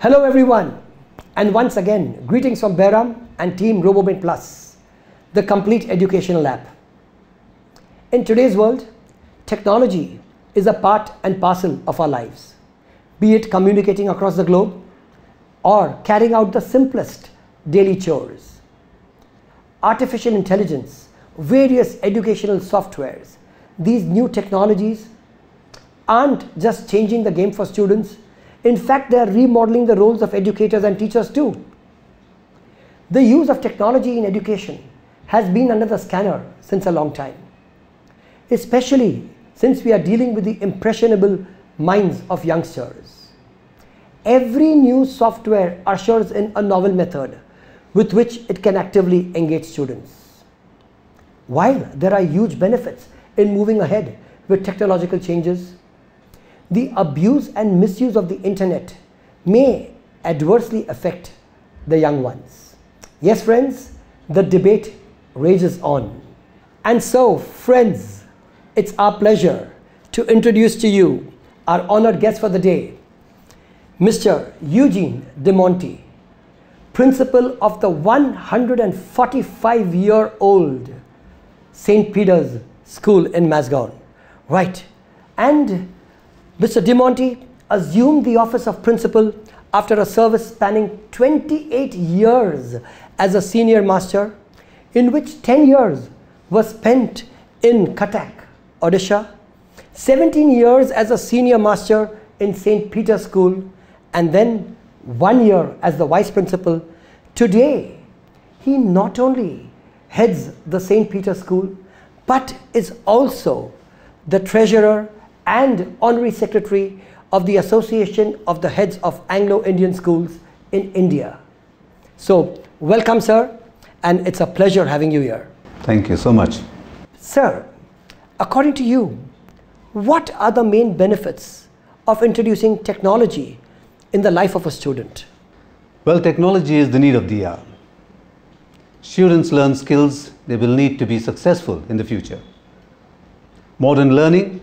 Hello everyone, and once again greetings from Behram and team RoboMate Plus, the complete educational app. In today's world, technology is a part and parcel of our lives, be it communicating across the globe or carrying out the simplest daily chores. Artificial intelligence, various educational softwares, these new technologies aren't just changing the game for students. In fact, they are remodeling the roles of educators and teachers too. The use of technology in education has been under the scanner since a long time, especially since we are dealing with the impressionable minds of youngsters. Every new software ushers in a novel method with which it can actively engage students. While there are huge benefits in moving ahead with technological changes, the abuse and misuse of the internet may adversely affect the young ones. Yes friends, the debate rages on. And so friends, it's our pleasure to introduce to you our honored guest for the day, Mr. Eugene D'Monte, principal of the 145-year-old St. Peter's School in Mazgaon. Right, and Mr. D'Monte assumed the office of principal after a service spanning 28 years as a senior master, in which 10 years was spent in Cuttack, Odisha, 17 years as a senior master in St. Peter's School, and then 1 year as the vice principal. Today, he not only heads the St. Peter's School, but is also the treasurer and Honorary Secretary of the Association of the Heads of Anglo Indian Schools in India. So, welcome sir, and it's a pleasure having you here. Thank you so much. Sir, according to you, what are the main benefits of introducing technology in the life of a student? Well, technology is the need of the hour. Students learn skills they will need to be successful in the future. Modern learning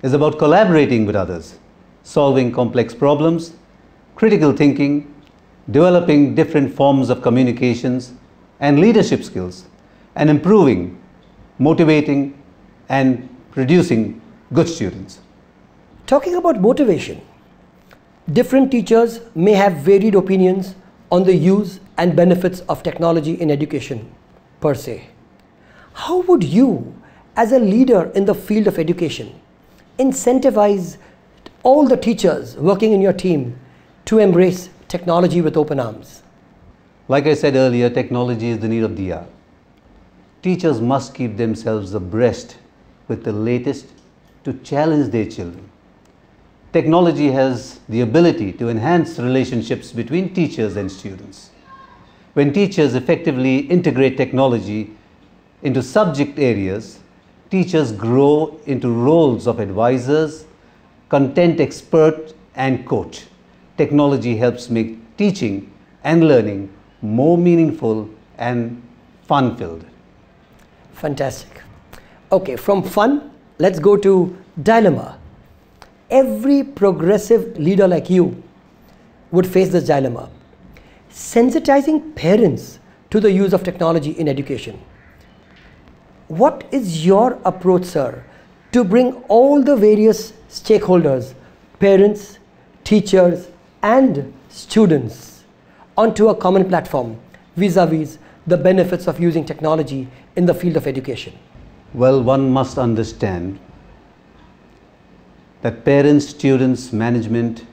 is about collaborating with others, solving complex problems, critical thinking, developing different forms of communications and leadership skills, and improving, motivating, and producing good students. Talking about motivation, different teachers may have varied opinions on the use and benefits of technology in education per se. How would you, as a leader in the field of education, incentivize all the teachers working in your team to embrace technology with open arms? Like I said earlier, technology is the need of the hour. Teachers must keep themselves abreast with the latest to challenge their children. Technology has the ability to enhance relationships between teachers and students. When teachers effectively integrate technology into subject areas, teachers grow into roles of advisors, content expert, and coach. Technology helps make teaching and learning more meaningful and fun-filled. Fantastic. Okay, from fun, let's go to dilemma. Every progressive leader like you would face this dilemma. Sensitizing parents to the use of technology in education. What is your approach, sir, to bring all the various stakeholders, parents, teachers, and students onto a common platform vis-a-vis the benefits of using technology in the field of education? Well, one must understand that parents, students, management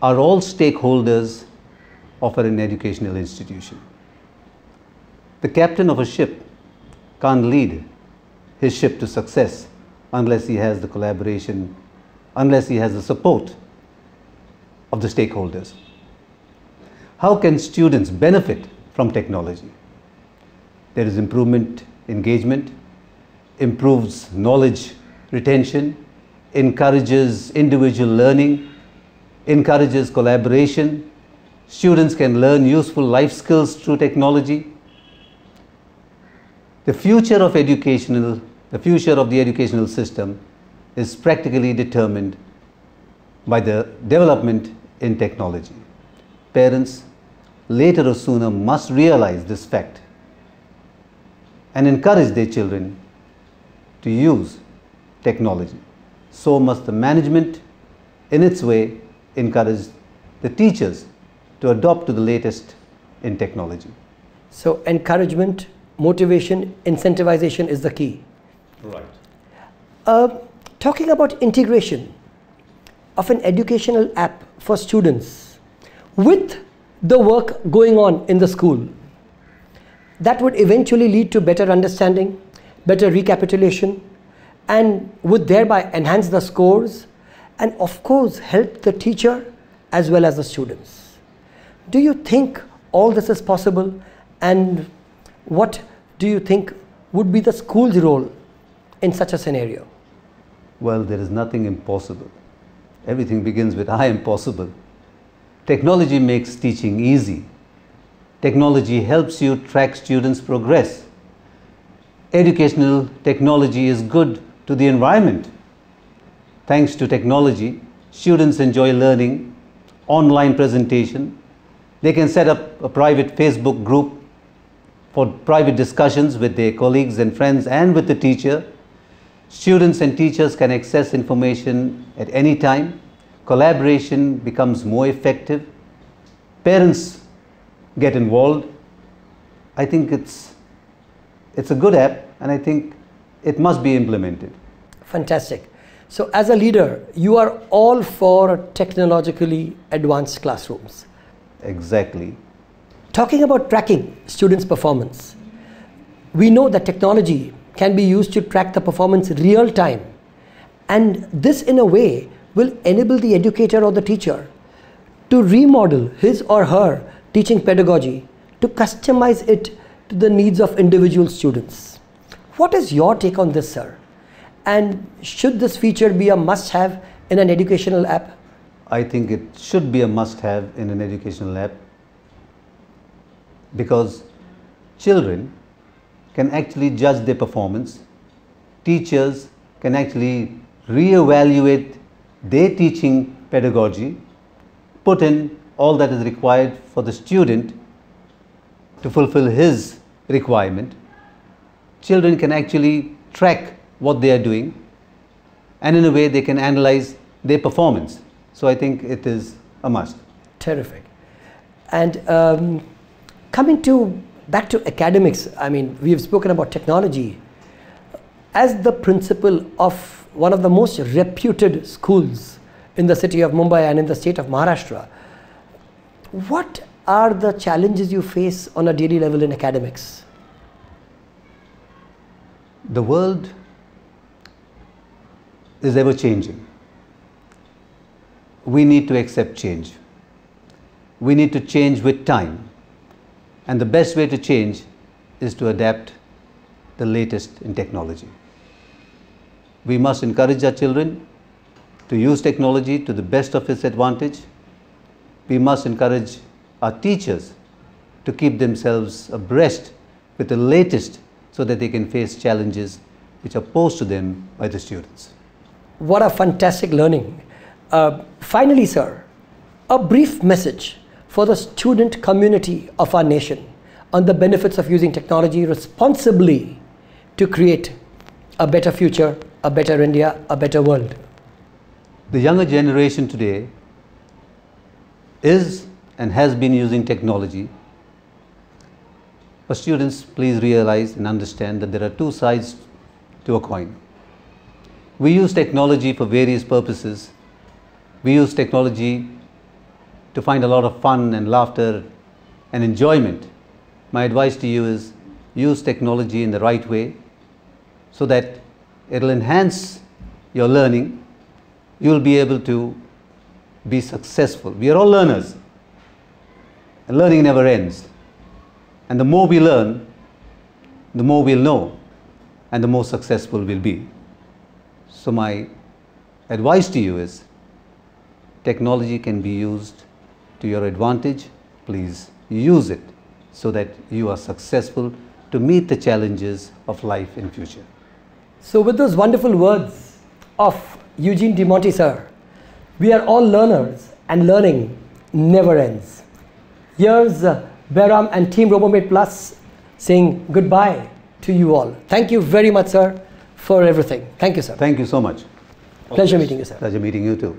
are all stakeholders of an educational institution. The captain of a ship can't lead his ship to success unless he has the collaboration, unless he has the support of the stakeholders. How can students benefit from technology? There is improvement engagement, improves knowledge retention, encourages individual learning, encourages collaboration. Students can learn useful life skills through technology. The future of the educational system is practically determined by the development in technology. Parents, later or sooner, must realize this fact and encourage their children to use technology. So must the management, in its way, encourage the teachers to adopt to the latest in technology. So encouragement, motivation, incentivization is the key. Right. Talking about integration of an educational app for students with the work going on in the school, that would eventually lead to better understanding, better recapitulation, and would thereby enhance the scores and of course help the teacher as well as the students. Do you think all this is possible, and what do you think would be the school's role in such a scenario? Well, there is nothing impossible. Everything begins with I am possible. Technology makes teaching easy. Technology helps you track students' progress. Educational technology is good to the environment. Thanks to technology, students enjoy learning, online presentation. They can set up a private Facebook group for private discussions with their colleagues and friends and with the teacher. Students and teachers can access information at any time. Collaboration becomes more effective. Parents get involved. I think it's a good app, and I think it must be implemented. Fantastic. So as a leader, you are all for technologically advanced classrooms. Exactly. Talking about tracking students' performance, we know that technology can be used to track the performance real time, and this in a way will enable the educator or the teacher to remodel his or her teaching pedagogy to customize it to the needs of individual students. What is your take on this, sir? And should this feature be a must-have in an educational app? I think it should be a must-have in an educational app, because children can actually judge their performance. Teachers can actually reevaluate their teaching pedagogy, put in all that is required for the student to fulfill his requirement. Children can actually track what they are doing, and in a way they can analyze their performance. So I think it is a must. Terrific. And coming to back to academics, I mean, we've spoken about technology. As the principal of one of the most reputed schools in the city of Mumbai and in the state of Maharashtra, what are the challenges you face on a daily level in academics? The world is ever changing. We need to accept change. We need to change with time. And the best way to change is to adapt the latest in technology. We must encourage our children to use technology to the best of its advantage. We must encourage our teachers to keep themselves abreast with the latest so that they can face challenges which are posed to them by the students. What a fantastic learning. Finally, sir, a brief message for the student community of our nation on the benefits of using technology responsibly to create a better future, a better India, a better world. The younger generation today is and has been using technology. But students, please realize and understand that there are two sides to a coin. We use technology for various purposes. We use technology to find a lot of fun and laughter and enjoyment. My advice to you is use technology in the right way so that it'll enhance your learning. You'll be able to be successful. We are all learners, and learning never ends. And the more we learn, the more we'll know, and the more successful we'll be. So my advice to you is technology can be used to your advantage. Please use it so that you are successful to meet the challenges of life in future. So with those wonderful words of Eugene D'Monte, sir, we are all learners and learning never ends. Here's Behram and Team RoboMate Plus saying goodbye to you all. Thank you very much, sir, for everything. Thank you, sir. Thank you so much. Pleasure meeting you, sir. Pleasure meeting you, too.